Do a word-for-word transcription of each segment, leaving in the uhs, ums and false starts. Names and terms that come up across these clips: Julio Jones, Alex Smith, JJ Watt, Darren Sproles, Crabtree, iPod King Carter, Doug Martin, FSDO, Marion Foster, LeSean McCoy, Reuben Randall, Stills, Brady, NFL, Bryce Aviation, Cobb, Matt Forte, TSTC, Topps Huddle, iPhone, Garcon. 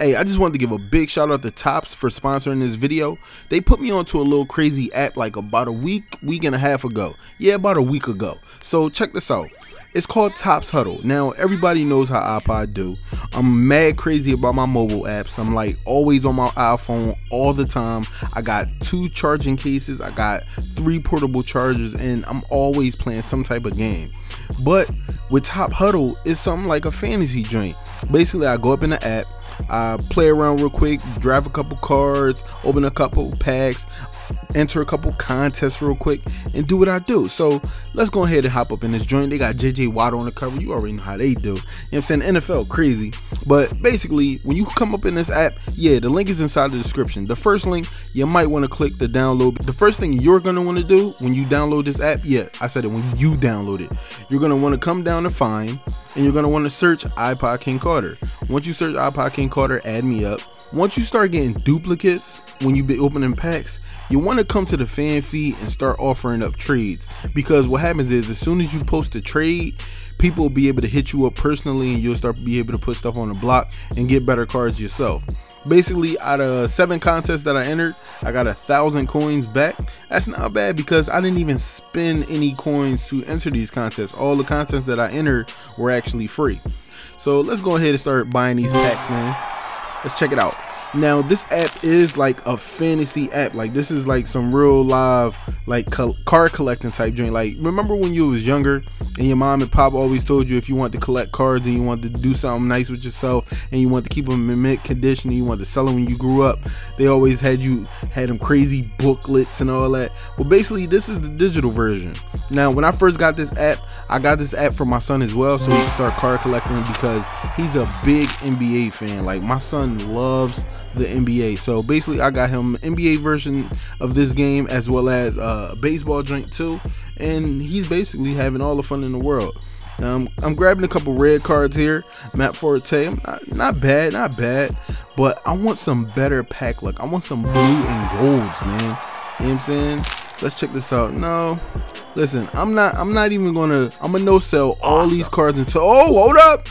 Hey, I just wanted to give a big shout out to Topps for sponsoring this video. They put me onto a little crazy app like about a week, week and a half ago. Yeah, about a week ago. So check this out. It's called Topps Huddle. Now, everybody knows how iPod do. I'm mad crazy about my mobile apps. I'm like always on my iPhone all the time. I got two charging cases. I got three portable chargers, and I'm always playing some type of game. But with Topps Huddle, it's something like a fantasy joint. Basically, I go up in the app, I play around real quick, draft a couple cards, open a couple packs, enter a couple contests real quick, and do what I do. So let's go ahead and hop up in this joint. They got J J Watt on the cover. You already know how they do. You know what I'm saying? N F L crazy. But basically, when you come up in this app, yeah, the link is inside the description. The first link, you might want to click the download. The first thing you're going to want to do when you download this app, yeah, I said it, when you download it, you're going to want to come down to find, and you're going to want to search iPod King Carter. Once you search iPod King Carter, add me up. Once you start getting duplicates, when you be opening packs, you want to come to the fan feed and start offering up trades, because what happens is as soon as you post a trade, people will be able to hit you up personally, and you'll start be able to put stuff on the block and get better cards yourself. Basically, out of seven contests that I entered, I got a thousand coins back. That's not bad because I didn't even spend any coins to enter these contests. All the contests that I entered were actually free. So let's go ahead and start buying these packs, man. Let's check it out. Now, this app is like a fantasy app. Like, this is like some real live, like co card collecting type joint. Like, remember when you was younger and your mom and pop always told you if you want to collect cards and you want to do something nice with yourself and you want to keep them in mint condition and you want to sell them when you grew up, they always had you had them crazy booklets and all that. Well, basically, this is the digital version. Now, when I first got this app, I got this app for my son as well, so he can start card collecting because he's a big N B A fan. Like, my son loves the N B A, so basically I got him an N B A version of this game as well as a baseball drink too, and he's basically having all the fun in the world. um, I'm grabbing a couple red cards here. Matt Forte, not, not bad, not bad, but I want some better pack luck. I want some blue and golds, man. You know what I'm saying? Let's check this out. No, listen, I'm not I'm not even gonna I'm gonna no sell all awesome. These cards until, oh, hold up,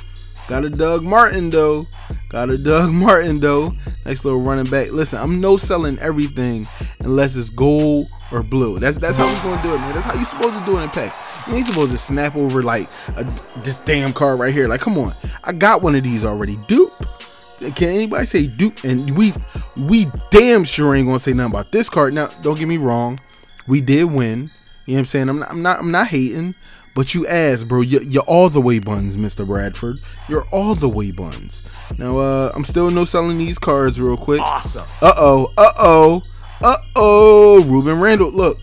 got a Doug Martin though. Got a Doug Martin though. Nice little running back. Listen, I'm no selling everything unless it's gold or blue. That's that's how we're gonna do it, man. That's how you supposed to do it in packs. You ain't supposed to snap over like a, this damn card right here. Like, come on. I got one of these already. Dupe. Can anybody say dupe? And we we damn sure ain't gonna say nothing about this card. Now, don't get me wrong. We did win. You know what I'm saying? I'm not I'm not I'm not hating. But you ass, bro, you're, you're all the way buns, Mister Bradford. You're all the way buns. Now, uh, I'm still no selling these cards real quick. Awesome. Uh-oh, uh-oh, uh-oh, Reuben Randall. Look,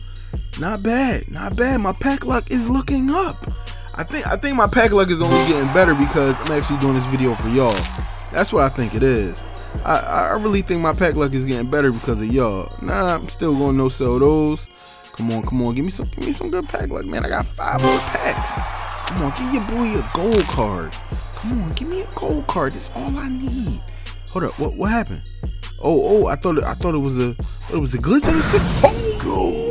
not bad, not bad. My pack luck is looking up. I think, I think my pack luck is only getting better because I'm actually doing this video for y'all. That's what I think it is. I, I really think my pack luck is getting better because of y'all. Nah, I'm still going to no-sell those. Come on, come on, give me some, give me some good pack luck, man. I got five more packs. Come on, give your boy a gold card. Come on, give me a gold card. That's all I need. Hold up, what, what happened? Oh, oh, I thought, it, I thought it was a, it was a glitch in the six. Oh,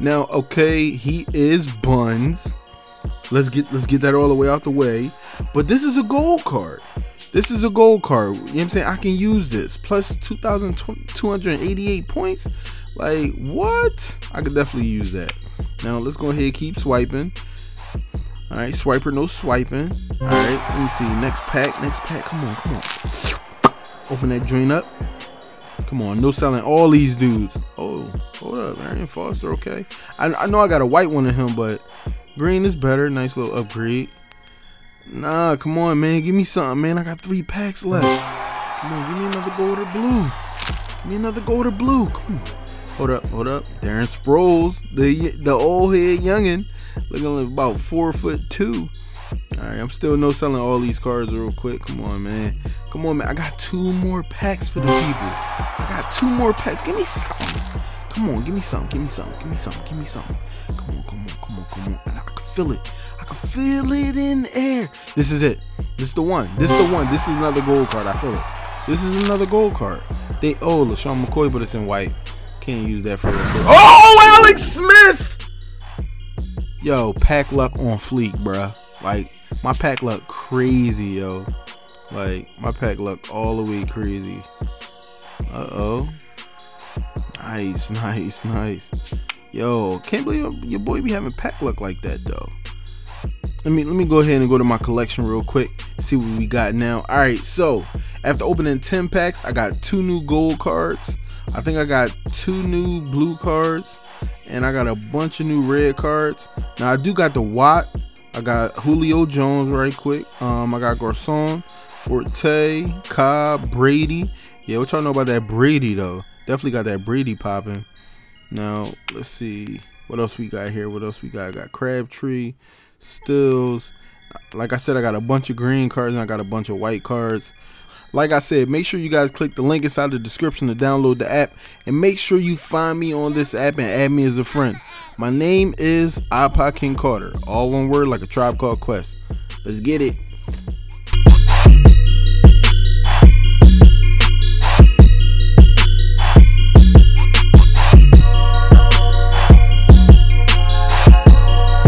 now, okay, he is buns. Let's get, let's get that all the way out the way. But this is a gold card. This is a gold card. You know what I'm saying? I can use this. Plus two thousand two hundred eighty-eight points. Like, what? I could definitely use that. Now, let's go ahead and keep swiping. All right, swiper, no swiping. All right, let me see. Next pack, next pack. Come on, come on. Open that drain up. Come on, no selling all these dudes. Oh, hold up, Marion Foster, okay. I, I know I got a white one of him, but green is better. Nice little upgrade. Nah, come on, man. Give me something, man. I got three packs left. Come on, give me another gold or blue. Give me another gold or blue. Come on. Hold up, hold up. Darren Sproles, the the old head youngin, looking like about four foot two. All right, I'm still no selling all these cards real quick. Come on, man. Come on, man. I got two more packs for the people. I got two more packs. Give me something. Come on, give me something. Give me something. Give me something. Give me something. Come on, come on, come on, come on. I can feel it. I can feel it in the air. This is it. This is the one. This is the one. This is another gold card. I feel it. This is another gold card. They oh LeSean McCoy, but it's in white. Can't use that for real. Oh, Alex Smith! Yo, pack luck on fleek, bruh. Like, my pack luck crazy, yo. Like, my pack looked all the way crazy. Uh-oh. Nice, nice, nice. Yo, can't believe your boy be having pack luck like that, though. Let me, let me go ahead and go to my collection real quick, see what we got now. All right, so after opening ten packs, I got two new gold cards. I think I got two new blue cards, and I got a bunch of new red cards. Now, I do got the Watt. I got Julio Jones right quick. Um, I got Garcon, Forte, Cobb, Brady. Yeah, what y'all know about that Brady, though? Definitely got that Brady popping. Now, let's see. What else we got here? What else we got? I got Crabtree, Stills. Like I said, I got a bunch of green cards and I got a bunch of white cards. Like I said, make sure you guys click the link inside the description to download the app, and make sure you find me on this app and add me as a friend. My name is iPod King Carter, all one word, like a Tribe Called Quest. Let's get it.